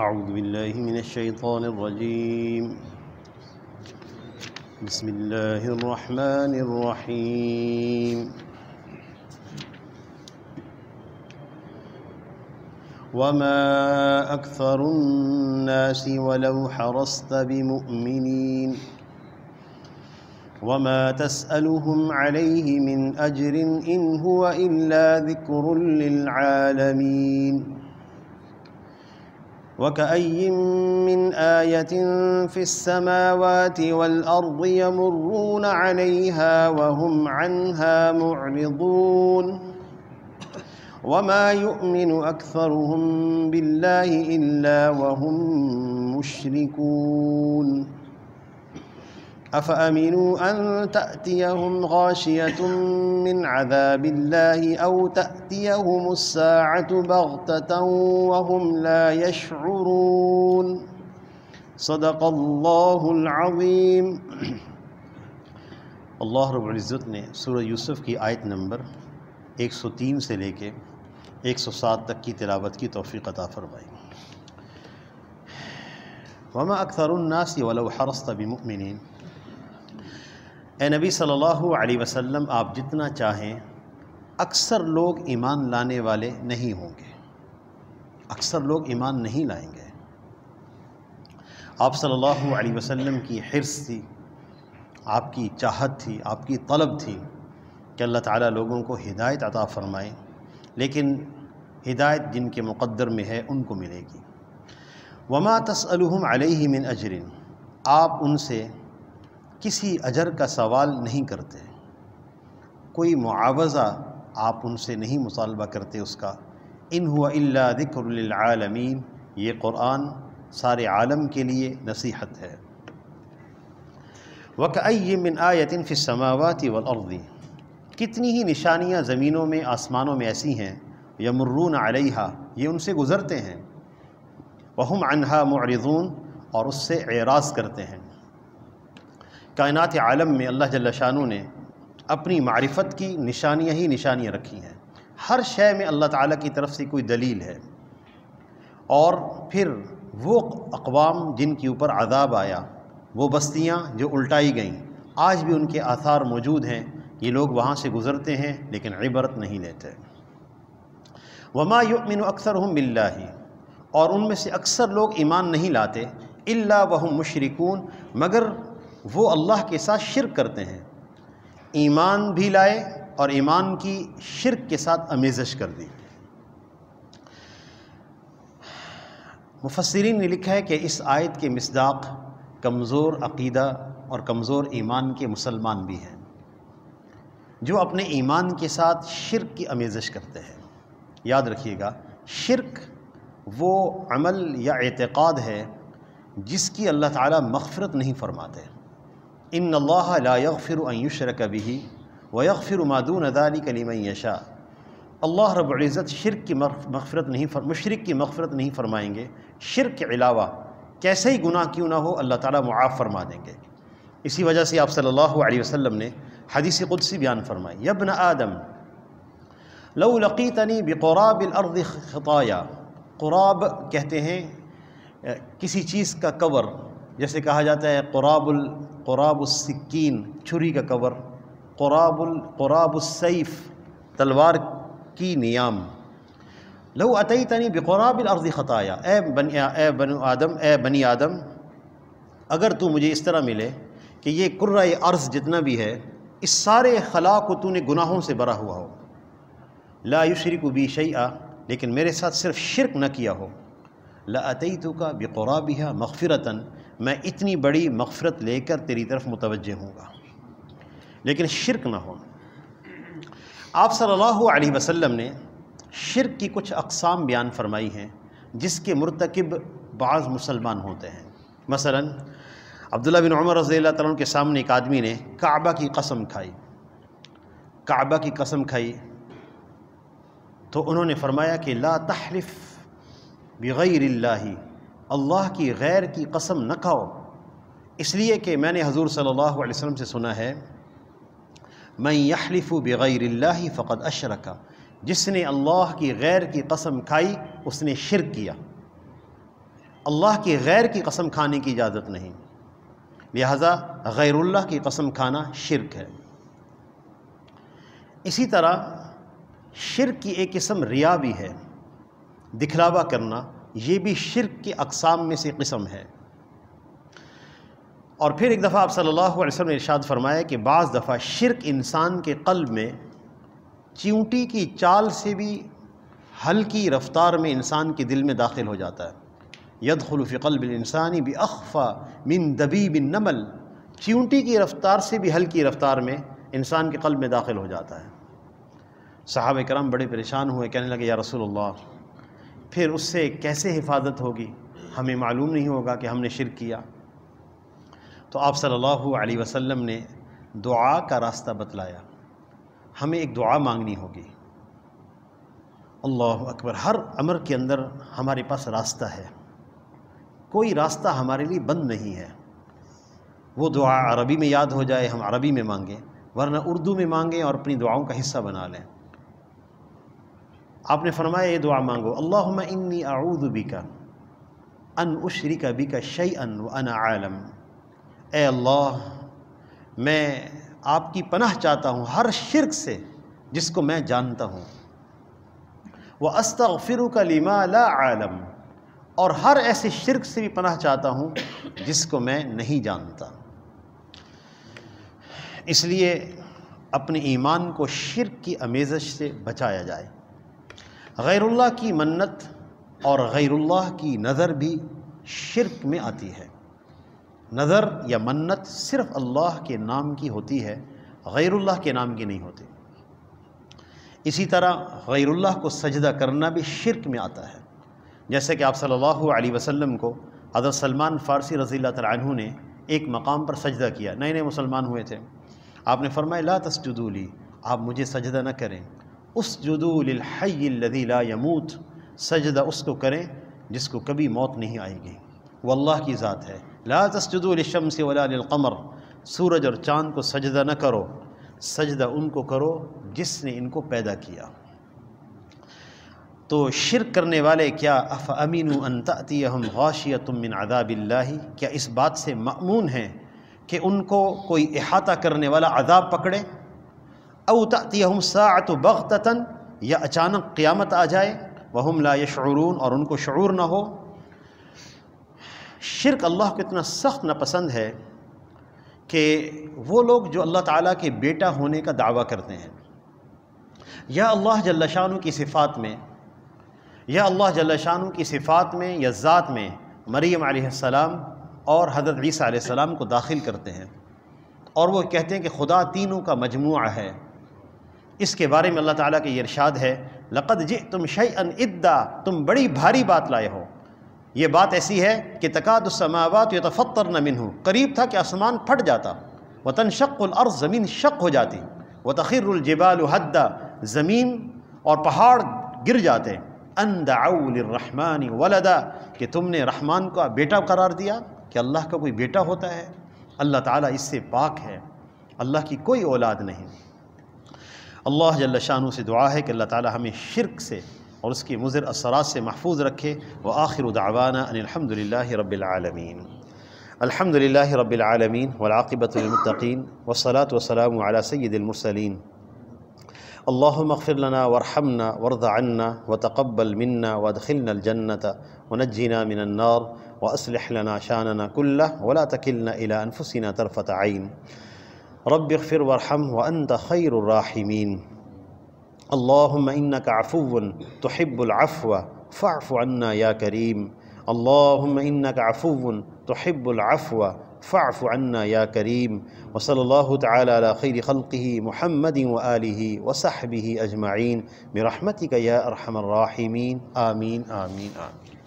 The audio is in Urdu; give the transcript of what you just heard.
اعوذ باللہ من الشیطان الرجیم بسم اللہ الرحمن الرحیم وما اکثر الناس ولو حرصت بمؤمنین وما تسألهم عليه من أجر إن هو إلا ذكر للعالمين وكأي من آية في السماوات والأرض يمرون عليها وهم عنها معرضون وما يؤمن أكثرهم بالله إلا وهم مشركون أفأمنوا أن تأتيهم غاشية من عذاب الله أو تأتيهم الساعة بغتة وهم لا يشعرون صدق الله العظيم. اللہ رب العزت نے سورہ یوسف کی آیت نمبر 103 سے لے کے 107 تک کی تلاوت کی توفیق عطا فرمائی. وما أكثر الناس ولو حرصت بمؤمنين. اے نبی صلی اللہ علیہ وسلم، آپ جتنا چاہیں اکثر لوگ ایمان لانے والے نہیں ہوں گے، اکثر لوگ ایمان نہیں لائیں گے. آپ صلی اللہ علیہ وسلم کی حرص تھی، آپ کی چاہت تھی، آپ کی طلب تھی کہ اللہ تعالیٰ لوگوں کو ہدایت عطا فرمائے، لیکن ہدایت جن کے مقدر میں ہے ان کو ملے گی. وما تسألهم علیہ من اجر، آپ ان سے کسی اجر کا سوال نہیں کرتے، کوئی معاوضہ آپ ان سے نہیں مطالبہ کرتے اس کا. ان هو الا ذکر للعالمین، یہ قرآن سارے عالم کے لیے نصیحت ہے. وکأی من آیۃ فی السماوات والارض، کتنی ہی نشانیاں زمینوں میں آسمانوں میں ایسی ہیں، یمرون علیہا، یہ ان سے گزرتے ہیں، وہم عنہا معرضون، اور اس سے اعراض کرتے ہیں. کائنات عالم میں اللہ جل شانہ نے اپنی معرفت کی نشانیاں ہی نشانیاں رکھی ہیں. ہر شے میں اللہ تعالیٰ کی طرف سے کوئی دلیل ہے. اور پھر وہ اقوام جن کے اوپر عذاب آیا، وہ بستیاں جو الٹائی گئیں، آج بھی ان کے آثار موجود ہیں. یہ لوگ وہاں سے گزرتے ہیں لیکن عبرت نہیں لیتے. وما یؤمن اکثرہم باللہ، اور ان میں سے اکثر لوگ ایمان نہیں لاتے، الا وہم مشرکون، مگر وہ اللہ کے ساتھ شرک کرتے ہیں. ایمان بھی لائے اور ایمان کی شرک کے ساتھ آمیزش کر دی. مفسرین نے لکھا ہے کہ اس آیت کے مصداق کمزور عقیدہ اور کمزور ایمان کے مسلمان بھی ہیں، جو اپنے ایمان کے ساتھ شرک کی آمیزش کرتے ہیں. یاد رکھیے گا، شرک وہ عمل یا اعتقاد ہے جس کی اللہ تعالیٰ مغفرت نہیں فرماتے. ان اللہ لا یغفر ان یشرک بہ ویغفر ما دون ذلک لمن یشاء. اللہ رب العزت شرک کی مغفرت نہیں مشرک کی مغفرت نہیں فرمائیں گے. شرک کے علاوہ کیسے ہی گناہ کیوں نہ ہو، اللہ تعالیٰ معاف فرما دیں گے. اسی وجہ سے آپ صلی اللہ علیہ وسلم نے حدیث قدسی بیان فرمائی، یا ابن آدم لو لقیتنی بقراب الارض خطایا. قراب کہتے ہیں کسی چیز کا کور، جیسے کہا جاتا ہے قراب السکین، چھری کا کور، قراب السیف، تلوار کی نیام. لو اتیتنی بقراب الارض خطایا، اے بنی آدم، اگر تو مجھے اس طرح ملے کہ یہ کرۂ ارض جتنا بھی ہے اس سارے خلا کو تو نے گناہوں سے بھرا ہوا ہو، لا یشرک بی شیئا، لیکن میرے ساتھ صرف شرک نہ کیا ہو، لَأَتَيْتُكَ بِقُرَابِهَا مَغْفِرَةً، میں اتنی بڑی مغفرت لے کر تیری طرف متوجہ ہوں گا، لیکن شرک نہ ہو. آپ صلی اللہ علیہ وسلم نے شرک کی کچھ اقسام بیان فرمائی ہیں جس کے مرتکب بعض مسلمان ہوتے ہیں. مثلا عبداللہ بن عمر رضی اللہ تعالیٰ عنہ کے سامنے ایک آدمی نے کعبہ کی قسم کھائی تو انہوں نے فرمایا کہ لا تحلف بغیر اللہ، اللہ کی غیر کی قسم نہ کھاؤ، اس لیے کہ میں نے حضور صلی اللہ علیہ وسلم سے سنا ہے، من یحلف بغیر اللہ فقد اشرک، جس نے اللہ کی غیر کی قسم کھائی اس نے شرک کیا. اللہ کے غیر کی قسم کھانے کی اجازت نہیں، لہذا غیر اللہ کی قسم کھانا شرک ہے۔ اسی طرح شرک کی ایک قسم ریا بھی ہے، دکھلاوا کرنا، یہ بھی شرک کے اقسام میں سے قسم ہے۔ اور پھر ایک دفعہ آپ صلی اللہ علیہ وسلم نے ارشاد فرمایا کہ بعض دفعہ شرک انسان کے قلب میں چیونٹی کی چال سے بھی ہلکی رفتار میں انسان کے دل میں داخل ہو جاتا ہے۔ یدخل فی قلب الانسان باخفی من دبیب النمل، چیونٹی کی رفتار سے بھی ہلکی رفتار میں انسان کے قلب میں داخل ہو جاتا ہے۔ صحابہ کرام بڑے پریشان ہوئے، کہنے لگے یا رسول اللہ پھر اس سے کیسے حفاظت ہوگی، ہمیں معلوم نہیں ہوگا کہ ہم نے شرک کیا۔ تو آپ صلی اللہ علیہ وسلم نے دعا کا راستہ بتلایا، ہمیں ایک دعا مانگنی ہوگی۔ اللہ اکبر، ہر امر کے اندر ہمارے پاس راستہ ہے، کوئی راستہ ہمارے لیے بند نہیں ہے۔ وہ دعا عربی میں یاد ہو جائے ہم عربی میں مانگیں، ورنہ اردو میں مانگیں اور اپنی دعاؤں کا حصہ بنا لیں۔ آپ نے فرمایا یہ دعا مانگو، اللہم انی اعوذ بکا ان اشرک بکا شیئا وانا عالم، اے اللہ میں آپ کی پناہ چاہتا ہوں ہر شرک سے جس کو میں جانتا ہوں، واستغفرک لما لا عالم، اور ہر ایسے شرک سے بھی پناہ چاہتا ہوں جس کو میں نہیں جانتا۔ اس لیے اپنے ایمان کو شرک کی آمیزش سے بچایا جائے۔ غیر اللہ کی منت اور غیر اللہ کی نظر بھی شرک میں آتی ہے۔ نظر یا منت صرف اللہ کے نام کی ہوتی ہے، غیر اللہ کے نام کی نہیں ہوتی۔ اسی طرح غیر اللہ کو سجدہ کرنا بھی شرک میں آتا ہے، جیسے کہ آپ صلی اللہ علیہ وسلم کو حضرت سلمان فارسی رضی اللہ تعالیٰ عنہ نے ایک مقام پر سجدہ کیا، نئے نئے مسلمان ہوئے تھے۔ آپ نے فرمایا لا تسجدوا لی، آپ مجھے سجدہ نہ کریں، اسجدوا للحی الذی لا یموت، سجدہ اس کو کریں جس کو کبھی موت نہیں آئے گی، وہ اللہ کی ذات ہے۔ لا تسجدوا للشمس ولا للقمر، سورج اور چاند کو سجدہ نہ کرو، سجدہ ان کو کرو جس نے ان کو پیدا کیا۔ تو شرک کرنے والے کیا افامنوا ان تاتیہم غاشیۃ من عذاب اللہ، کیا اس بات سے مأمون ہیں کہ ان کو کوئی احاطہ کرنے والا عذاب پکڑے، او تاتیہم ساعۃ بغتۃ، یا اچانک قیامت آ جائے، وہم لا یشعرون، اور ان کو شعور نہ ہو۔ شرک اللہ کو اتنا سخت ناپسند ہے کہ وہ لوگ جو اللہ تعالیٰ کے بیٹا ہونے کا دعویٰ کرتے ہیں، یا اللہ جل شانہ کی صفات میں، یا اللہ جل شانہ کی صفات میں یا ذات میں مریم علیہ السلام اور حضرت عیسیٰ علیہ السلام کو داخل کرتے ہیں، اور وہ کہتے ہیں کہ خدا تینوں کا مجموعہ ہے۔ اس کے بارے میں اللہ تعالیٰ کے یہ ارشاد ہے لقد جئتم شیئا ادا، تم بڑی بھاری بات لائے ہو، یہ بات ایسی ہے کہ تکاد السماوات یتفطرن منہ، قریب تھا کہ آسمان پھٹ جاتا، وتنشق الارض، زمین شق ہو جاتی، وتخر الجبال حدا، زمین اور پہاڑ گر جاتے، ان دعوا للرحمن ولدا، کہ تم نے رحمان کا بیٹا قرار دیا، کہ اللہ کا کوئی بیٹا ہوتا ہے؟ اللہ تعالیٰ اس سے پاک ہے، اللہ کی کوئی اولاد نہیں۔ اللہ جل شانہ سے دعا ہے کہ اللہ تعالیٰ ہمیں شرک سے اور اس کی مضر اثرات سے محفوظ رکھے۔ وآخر دعوانا ان الحمدللہ رب العالمین۔ الحمدللہ رب العالمین والعاقبۃ للمتقین والصلاۃ والسلام علی سید المرسلین۔ اللہم اغفر لنا وارحمنا وارض عنا وتقبل منا وادخلنا الجنة ونجنا من النار واصلح لنا شاننا كله ولا تکلنا الی انفسنا طرفۃ عین، رب اغفر وارحم وانت خیر الراحمین۔ اللہم انک عفو تحب العفو فاعف عنا یا کریم، اللہم انک عفو تحب العفو فاعف عنا یا کریم۔ وصلی اللہ تعالی علی خیر خلقہ محمد وآلہ وصحبہ اجمعین برحمتک یا ارحم الراحمین، آمین آمین آمین۔